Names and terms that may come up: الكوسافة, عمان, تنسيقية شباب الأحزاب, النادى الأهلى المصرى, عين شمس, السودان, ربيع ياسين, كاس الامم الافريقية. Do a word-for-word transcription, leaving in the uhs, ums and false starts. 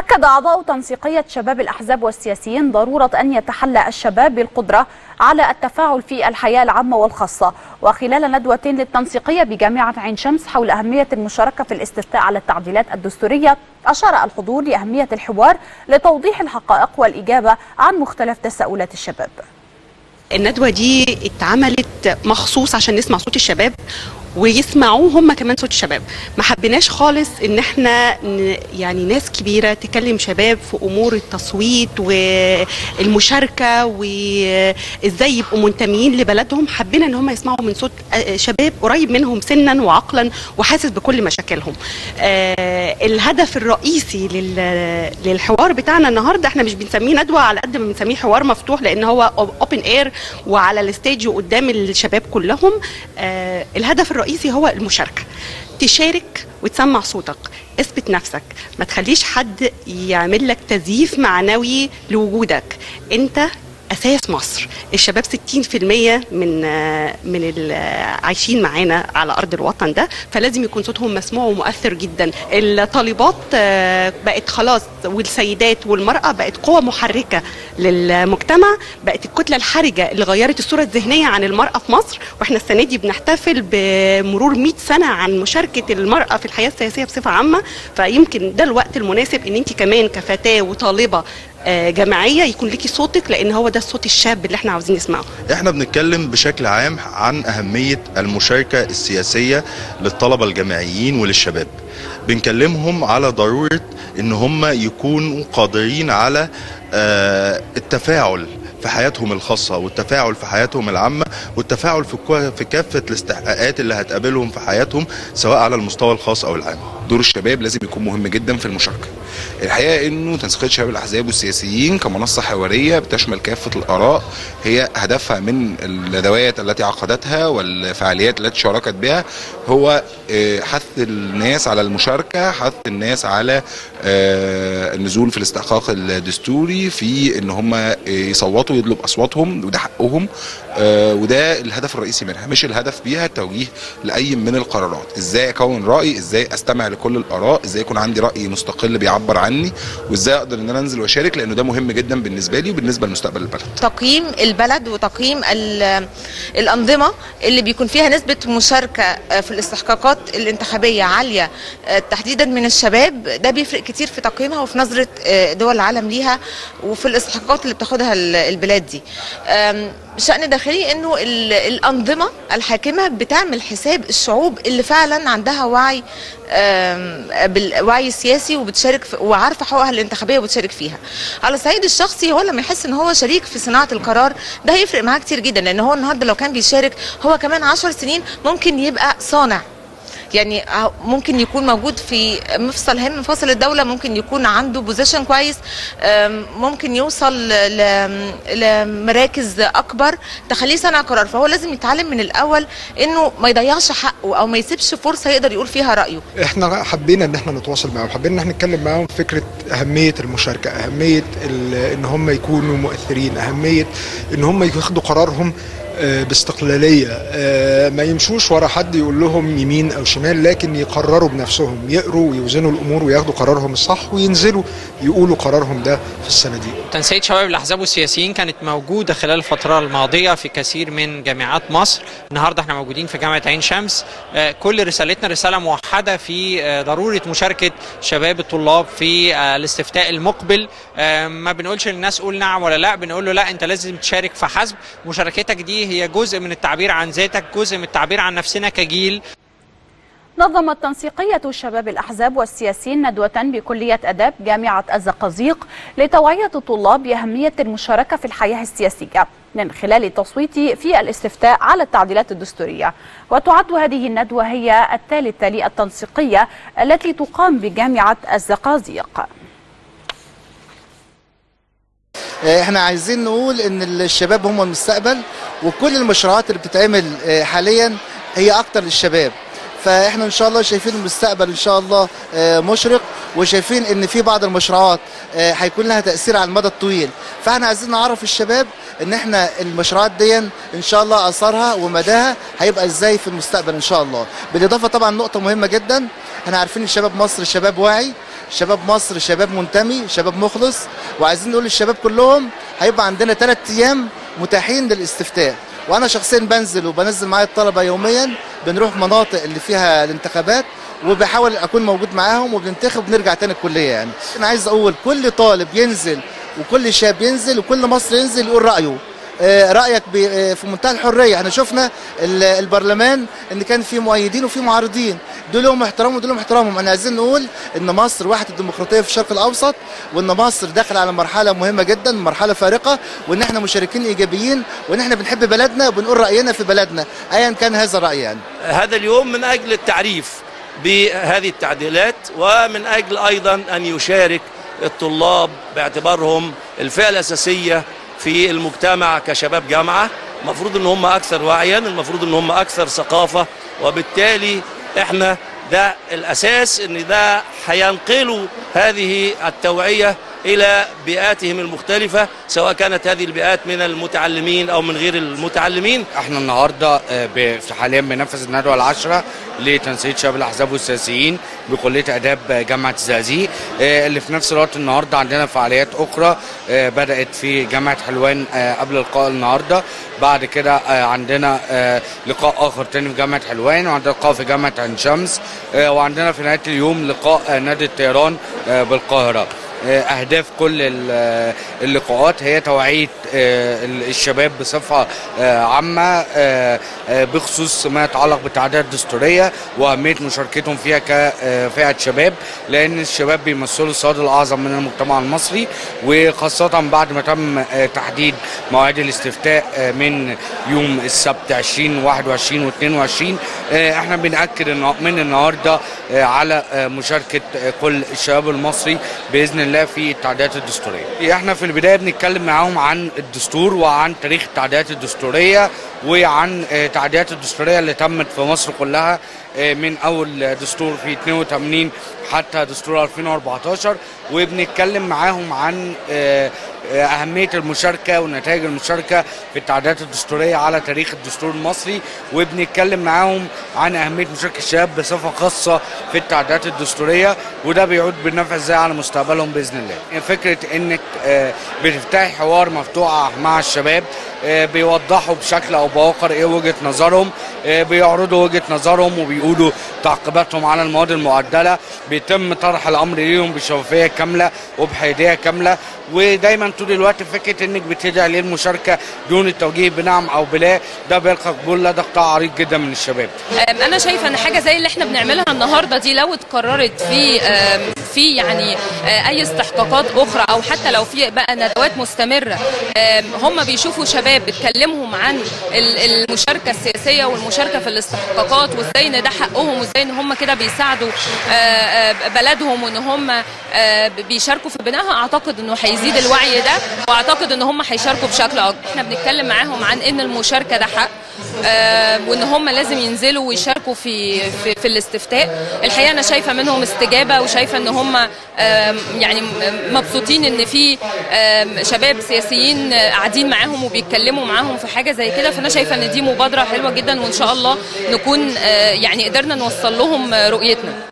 أكد أعضاء تنسيقية شباب الأحزاب والسياسيين ضرورة أن يتحلى الشباب بالقدرة على التفاعل في الحياة العامة والخاصة. وخلال ندوة للتنسيقية بجامعة عين شمس حول أهمية المشاركة في الاستفتاء على التعديلات الدستورية، أشار الحضور لأهمية الحوار لتوضيح الحقائق والإجابة عن مختلف تساؤلات الشباب. الندوة دي اتعملت مخصوص عشان نسمع صوت الشباب ويسمعوه هم كمان صوت الشباب. ما حبيناش خالص ان احنا يعني ناس كبيره تكلم شباب في امور التصويت والمشاركه وازاي يبقوا منتميين لبلدهم. حبينا ان هم يسمعوا من صوت شباب قريب منهم سنا وعقلا وحاسس بكل مشاكلهم. الهدف الرئيسي للحوار بتاعنا النهارده، احنا مش بنسميه ندوه على قد ما بنسميه حوار مفتوح، لان هو اوبن اير وعلى الستيج وقدام الشباب كلهم. الهدف الرئيسي هو المشاركة، تشارك وتسمع صوتك، اثبت نفسك، ما تخليش حد يعمل لك تزييف معنوي لوجودك. انت اساس مصر، الشباب ستين بالمئة من من اللي عايشين معانا على ارض الوطن ده، فلازم يكون صوتهم مسموع ومؤثر جدا. الطالبات بقت خلاص، والسيدات والمراه بقت قوه محركه للمجتمع، بقت الكتله الحرجه اللي غيرت الصوره الذهنيه عن المراه في مصر. واحنا السنه دي بنحتفل بمرور مئة سنه عن مشاركه المراه في الحياه السياسيه بصفه عامه، فيمكن ده الوقت المناسب ان انت كمان كفتاه وطالبه جماعيه يكون ليكي صوتك، لان هو ده الصوت الشاب اللي احنا عاوزين نسمعه. احنا بنتكلم بشكل عام عن اهميه المشاركه السياسيه للطلبه الجامعيين وللشباب. بنكلمهم على ضروره ان هم يكونوا قادرين على التفاعل في حياتهم الخاصه والتفاعل في حياتهم العامه والتفاعل في كافه الاستحقاقات اللي هتقابلهم في حياتهم، سواء على المستوى الخاص او العام. دور الشباب لازم يكون مهم جدا في المشاركه. الحقيقه انه تنسيقية شباب الاحزاب والسياسيين كمنصه حواريه بتشمل كافه الاراء، هي هدفها من الندوات التي عقدتها والفعاليات التي شاركت بها هو حث الناس على المشاركه، حث الناس على النزول في الاستحقاق الدستوري، في ان هم يصوتوا يطلبوا اصواتهم، وده حقهم. وده الهدف الرئيسي منها، مش الهدف بيها توجيه لاي من القرارات. ازاي اكون رايي، ازاي استمع لكل الاراء، ازاي يكون عندي راي مستقل بيعبر عني، وازاي اقدر ان انا انزل واشارك، لانه ده مهم جدا بالنسبه لي وبالنسبه لمستقبل البلد. تقييم البلد وتقييم الانظمه اللي بيكون فيها نسبه مشاركه في الاستحقاقات الانتخابيه عاليه تحديدا من الشباب، ده بيفرق كتير في تقييمها وفي نظره دول العالم ليها وفي الاستحقاقات اللي بتاخدها البلاد دي. شأن داخلي انه الانظمه الحاكمه بتعمل حساب الشعوب اللي فعلا عندها وعي بالوعي السياسي وبتشارك وعارفه حقوقها الانتخابيه وبتشارك فيها. على الصعيد الشخصي، هو لما يحس ان هو شريك في صناعه القرار ده هيفرق معاه كتير جدا، لان هو النهارده لو كان بيشارك هو كمان عشر سنين ممكن يبقى صانع، يعني ممكن يكون موجود في مفصل هام مفاصل الدوله، ممكن يكون عنده بوزيشن كويس، ممكن يوصل لمراكز اكبر تخليه صانع قرار. فهو لازم يتعلم من الاول انه ما يضيعش حقه او ما يسيبش فرصه يقدر يقول فيها رايه. احنا حبينا ان احنا نتواصل معاهم، حبينا ان احنا نتكلم معاهم في فكره اهميه المشاركه، اهميه ان هم يكونوا مؤثرين، اهميه ان هم ياخدوا قرارهم باستقلالية، ما يمشوش ورا حد يقول لهم يمين أو شمال، لكن يقرروا بنفسهم، يقروا ويوزنوا الأمور وياخدوا قرارهم الصح وينزلوا يقولوا قرارهم ده في الصناديق. تنسيقية شباب الأحزاب والسياسيين كانت موجودة خلال الفترة الماضية في كثير من جامعات مصر. النهاردة احنا موجودين في جامعة عين شمس. كل رسالتنا رسالة موحدة في ضرورة مشاركة شباب الطلاب في الاستفتاء المقبل. ما بنقولش للناس قول نعم ولا لا، بنقول له لا، انت لازم تشارك فحسب. مشاركتك دي هي جزء من التعبير عن ذاتك، جزء من التعبير عن نفسنا كجيل. نظمت تنسيقية شباب الأحزاب والسياسيين ندوة بكلية آداب جامعة الزقازيق لتوعية الطلاب بأهمية المشاركة في الحياة السياسية من خلال التصويت في الاستفتاء على التعديلات الدستورية. وتعد هذه الندوة هي الثالثة للتنسيقية التي تقام بجامعة الزقازيق. احنا عايزين نقول ان الشباب هم المستقبل، وكل المشروعات اللي بتتعمل حاليا هي اكتر للشباب، فاحنا ان شاء الله شايفين المستقبل ان شاء الله مشرق، وشايفين ان في بعض المشروعات هيكون لها تاثير على المدى الطويل. فاحنا عايزين نعرف الشباب ان احنا المشروعات دي ان شاء الله اثرها ومداها هيبقى ازاي في المستقبل ان شاء الله. بالاضافه طبعا نقطه مهمه جدا، احنا عارفين الشباب مصر شباب واعي، شباب مصر، شباب منتمي، شباب مخلص. وعايزين نقول للشباب كلهم هيبقى عندنا ثلاث ايام متاحين للاستفتاء، وانا شخصيا بنزل وبنزل معايا الطلبه يوميا، بنروح مناطق اللي فيها الانتخابات وبحاول اكون موجود معاهم وبننتخب ونرجع تاني الكليه. يعني انا عايز اقول كل طالب ينزل وكل شاب ينزل وكل مصر ينزل يقول رايه، رايك في منتهى الحريه. احنا شفنا البرلمان ان كان في مؤيدين وفي معارضين، دول لهم احترامهم ودول لهم احترامهم. احنا عايزين نقول ان مصر واحده الديمقراطيه في الشرق الاوسط، وان مصر داخل على مرحله مهمه جدا، مرحله فارقه، وان احنا مشاركين ايجابيين، وان احنا بنحب بلدنا وبنقول راينا في بلدنا ايا كان هذا الراي. يعني هذا اليوم من اجل التعريف بهذه التعديلات، ومن اجل ايضا ان يشارك الطلاب باعتبارهم الفئه الاساسيه في المجتمع كشباب جامعة. المفروض ان هم اكثر وعيا، المفروض ان هم اكثر ثقافة، وبالتالي احنا ده الاساس ان ده هينقلوا هذه التوعية الى بيئاتهم المختلفة، سواء كانت هذه البيئات من المتعلمين او من غير المتعلمين. احنا النهاردة حاليا بننفذ الندوة العشرة لتنسيقية شباب الأحزاب والسياسيين بكلية آداب جامعة الزقازيق، اللي في نفس الوقت النهارده عندنا فعاليات أخرى بدأت في جامعة حلوان قبل لقاء النهارده، بعد كده عندنا لقاء آخر تاني في جامعة حلوان، وعندنا لقاء في جامعة عين شمس، وعندنا في نهاية اليوم لقاء نادي الطيران بالقاهرة. أهداف كل اللقاءات هي توعية الشباب بصفة عامة بخصوص ما يتعلق بالتعديلات الدستورية وأهمية مشاركتهم فيها كفئة شباب، لأن الشباب بيمثلوا الصاد الأعظم من المجتمع المصري، وخاصة بعد ما تم تحديد مواعيد الاستفتاء من يوم السبت عشرين وواحد وعشرين واثنين وعشرين. احنا بنأكد من النهارده على مشاركة كل الشباب المصري بإذن الله في التعديلات الدستورية. احنا في البداية بنتكلم معاهم عن الدستور وعن تاريخ التعديلات الدستورية وعن التعديلات الدستورية اللي تمت في مصر كلها من أول دستور في اثنين وثمانين حتى دستور ألفين وأربعتاشر، وبنتكلم معاهم عن أهمية المشاركة ونتائج المشاركة في التعديلات الدستورية على تاريخ الدستور المصري، وبنتكلم معاهم عن أهمية مشاركة الشباب بصفة خاصة في التعديلات الدستورية، وده بيعود بالنفع ازاي على مستقبلهم بإذن الله. فكرة إنك بتفتحي حوار مفتوح مع الشباب، بيوضحوا بشكل أو بآخر إيه وجهة نظرهم، بيعرضوا وجهة نظرهم وبيقولوا تعقيباتهم على المواد المعدلة، بيتم طرح الأمر ليهم بشفافية كاملة وبحيادية كاملة، ودايما طول الوقت فكره انك بتدعي للمشاركه دون التوجيه بنعم او بلا، ده بيلقى قبول لدى قطاع عريض جدا من الشباب. انا شايفه ان حاجه زي اللي احنا بنعملها النهارده دي لو اتكررت في في يعني اي استحقاقات اخرى، او حتى لو في بقى ندوات مستمره هم بيشوفوا شباب بتكلمهم عن المشاركه السياسيه والمشاركه في الاستحقاقات، وازاي ان ده حقهم، وازاي ان هم كده بيساعدوا بلدهم وان هم بيشاركوا في بنائها. اعتقد انه هيزيد الوعي ده، واعتقد ان هم هيشاركوا بشكل اكبر. احنا بنتكلم معاهم عن ان المشاركه ده حق، آه وان هم لازم ينزلوا ويشاركوا في في, في الاستفتاء. الحقيقه انا شايفه منهم استجابه، وشايفه ان هم آه يعني مبسوطين ان في آه شباب سياسيين قاعدين معاهم وبيتكلموا معاهم في حاجه زي كده. فانا شايفه ان دي مبادره حلوه جدا، وان شاء الله نكون آه يعني قدرنا نوصل لهم رؤيتنا.